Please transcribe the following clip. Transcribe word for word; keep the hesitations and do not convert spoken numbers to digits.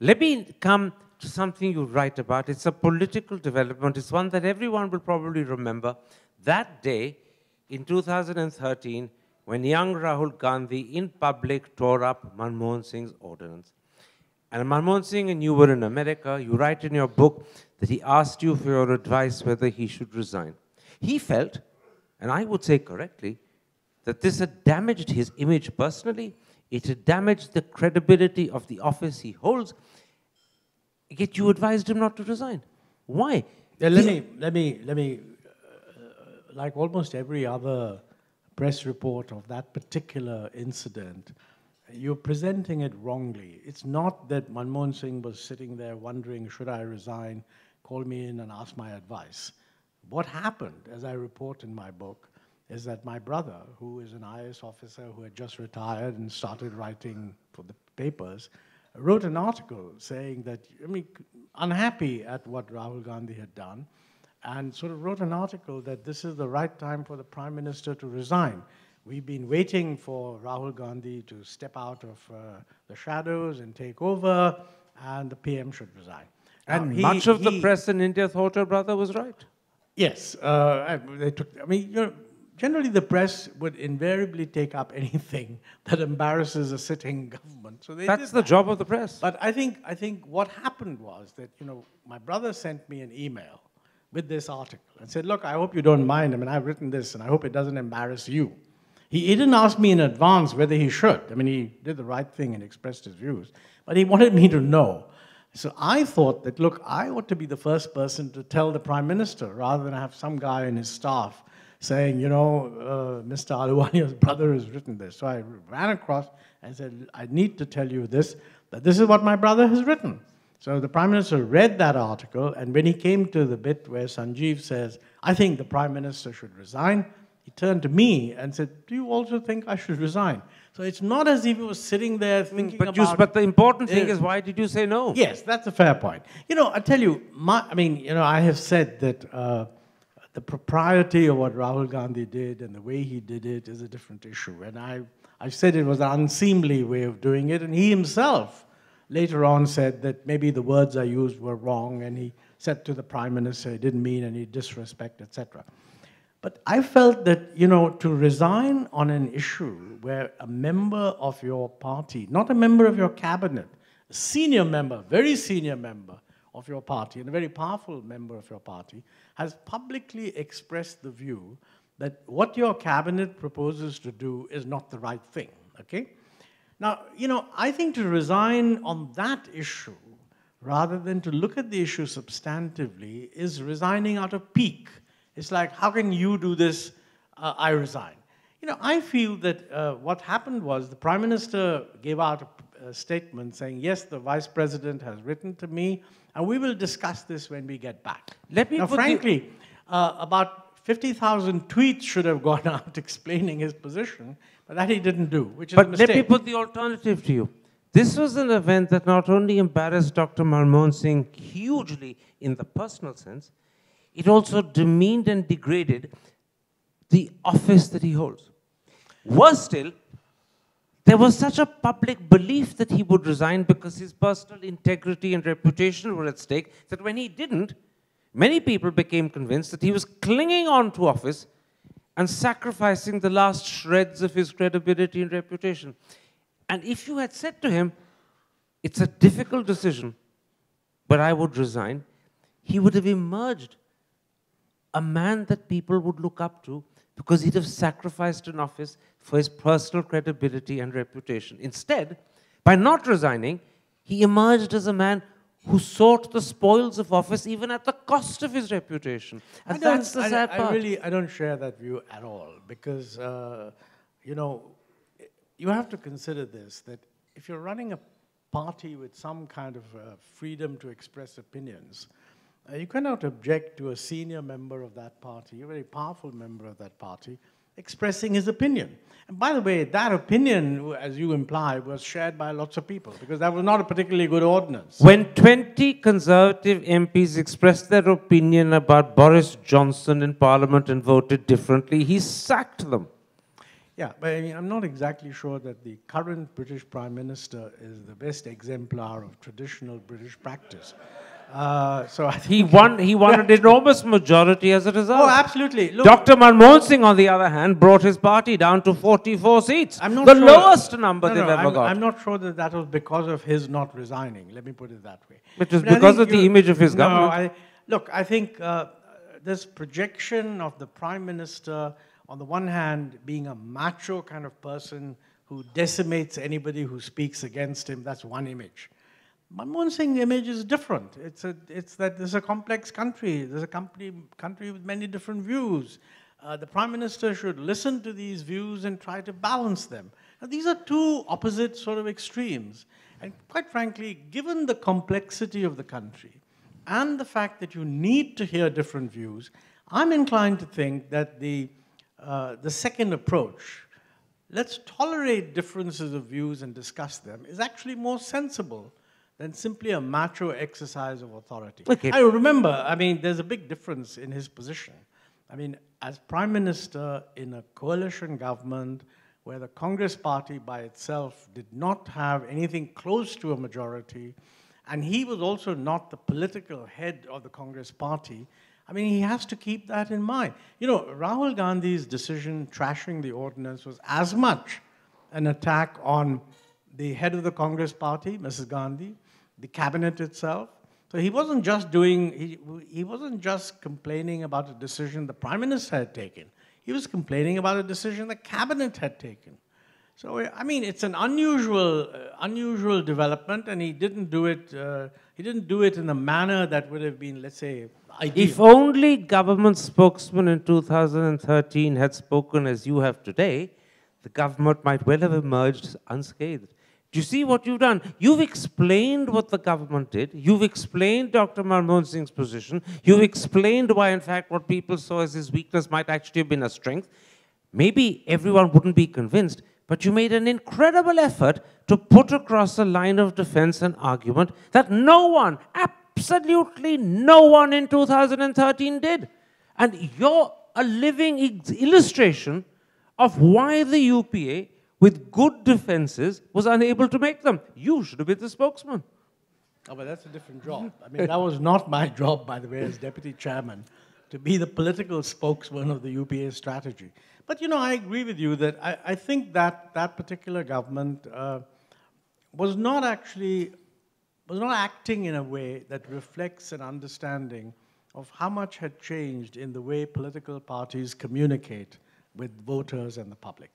Let me come to something you write about. It's a political development. It's one that everyone will probably remember. That day in two thousand thirteen, when young Rahul Gandhi in public tore up Manmohan Singh's ordinance. And Manmohan Singh, and you were in America, you write in your book that he asked you for your advice whether he should resign. He felt, and I would say correctly, that this had damaged his image personally, it had damaged the credibility of the office he holds, yet you advised him not to resign. Why? Yeah, let, me, let me, let me, uh, like almost every other press report of that particular incident, you're presenting it wrongly. It's not that Manmohan Singh was sitting there wondering, should I resign, call me in and ask my advice. What happened, as I report in my book, is that my brother, who is an I A S officer who had just retired and started writing for the papers, wrote an article saying that, I mean, unhappy at what Rahul Gandhi had done, and sort of wrote an article that this is the right time for the Prime Minister to resign. We've been waiting for Rahul Gandhi to step out of uh, the shadows and take over, and the P M should resign. And now, he, much of he, the press in India thought her brother was right. Yes. Uh, I, they took, I mean, you know, generally the press would invariably take up anything that embarrasses a sitting government. So they That's the that. job of the press. But I think, I think what happened was that, you know, my brother sent me an email with this article and said, look, I hope you don't mind. I mean, I've written this and I hope it doesn't embarrass you. He, he didn't ask me in advance whether he should. I mean, he did the right thing and expressed his views. But he wanted me to know. So I thought that, look, I ought to be the first person to tell the Prime Minister rather than have some guy and his staff saying, you know, uh, Mister Aluwania's brother has written this. So I ran across and said, I need to tell you this, that this is what my brother has written. So the Prime Minister read that article, and when he came to the bit where Sanjeev says, I think the Prime Minister should resign, he turned to me and said, do you also think I should resign? So it's not as if he was sitting there thinking but about... You, but the important thing uh, is, why did you say no? Yes, that's a fair point. You know, I tell you, my, I mean, you know, I have said that... Uh, The propriety of what Rahul Gandhi did and the way he did it is a different issue. And I, I said it was an unseemly way of doing it. And he himself later on said that maybe the words I used were wrong. And he said to the Prime Minister, he didn't mean any disrespect, et cetera. But I felt that, you know, to resign on an issue where a member of your party, not a member of your cabinet, a senior member, very senior member, of your party, and a very powerful member of your party, has publicly expressed the view that what your cabinet proposes to do is not the right thing, okay? Now, you know, I think to resign on that issue, rather than to look at the issue substantively, is resigning out of pique. It's like, how can you do this? Uh, I resign. You know, I feel that uh, what happened was the Prime Minister gave out a A statement saying, yes, the Vice President has written to me, and we will discuss this when we get back. Let me now, frankly, uh, about fifty thousand tweets should have gone out explaining his position, but that he didn't do, which is a mistake. But let me put the alternative to you. This was an event that not only embarrassed Doctor Manmohan Singh hugely in the personal sense, it also demeaned and degraded the office that he holds. Worse still, there was such a public belief that he would resign because his personal integrity and reputation were at stake that when he didn't, many people became convinced that he was clinging on to office and sacrificing the last shreds of his credibility and reputation. And if you had said to him, it's a difficult decision, but I would resign, he would have emerged a man that people would look up to, because he'd have sacrificed an office for his personal credibility and reputation. Instead, by not resigning, he emerged as a man who sought the spoils of office even at the cost of his reputation. And that's the sad part. I really, I don't share that view at all, because, uh, you know, you have to consider this, that if you're running a party with some kind of uh, freedom to express opinions, uh, you cannot object to a senior member of that party, a very powerful member of that party, expressing his opinion. And by the way, that opinion, as you imply, was shared by lots of people, because that was not a particularly good ordinance. When twenty Conservative M Ps expressed their opinion about Boris Johnson in Parliament and voted differently, he sacked them. Yeah, but I mean, I'm not exactly sure that the current British Prime Minister is the best exemplar of traditional British practice. Uh, so I he won. He won yeah. an enormous majority as a result. Oh, absolutely. Look, Doctor Manmohan Singh, on the other hand, brought his party down to forty-four seats. I'm not the sure lowest that, number no, they've no, ever I'm, got. I'm not sure that that was because of his not resigning. Let me put it that way. It was but because of the image of his no, government. I, look, I think uh, this projection of the Prime Minister, on the one hand, being a macho kind of person who decimates anybody who speaks against him, that's one image. Manmohan Singh's image is different. It's, a, it's that there's a complex country. There's a company, country with many different views. Uh, the Prime Minister should listen to these views and try to balance them. Now, these are two opposite sort of extremes. And quite frankly, given the complexity of the country and the fact that you need to hear different views, I'm inclined to think that the Uh, the second approach, let's tolerate differences of views and discuss them, is actually more sensible than simply a macho exercise of authority. Okay. I remember, I mean, there's a big difference in his position. I mean, as Prime Minister in a coalition government where the Congress party by itself did not have anything close to a majority, and he was also not the political head of the Congress party, I mean, he has to keep that in mind. You know, Rahul Gandhi's decision trashing the ordinance was as much an attack on the head of the Congress party, Missus Gandhi, the cabinet itself. So he wasn't just doing, he, he wasn't just complaining about a decision the Prime Minister had taken. He was complaining about a decision the cabinet had taken. So, I mean, it's an unusual, uh, unusual development, and he didn't do it, uh, he didn't do it in a manner that would have been, let's say, ideal. If only government spokesmen in two thousand thirteen had spoken as you have today, the government might well have emerged unscathed. Do you see what you've done? You've explained what the government did. You've explained Doctor Manmohan Singh's position. You've explained why, in fact, what people saw as his weakness might actually have been a strength. Maybe everyone wouldn't be convinced, but you made an incredible effort to put across a line of defense and argument that no one, absolutely no one in two thousand thirteen did. And you're a living illustration of why the U P A, with good defenses, was unable to make them. You should have been the spokesman. Oh, but that's a different job. I mean, that was not my job, by the way, as deputy chairman, to be the political spokesman of the U P A strategy. But, you know, I agree with you that I, I think that that particular government uh, was not actually, was not acting in a way that reflects an understanding of how much had changed in the way political parties communicate with voters and the public.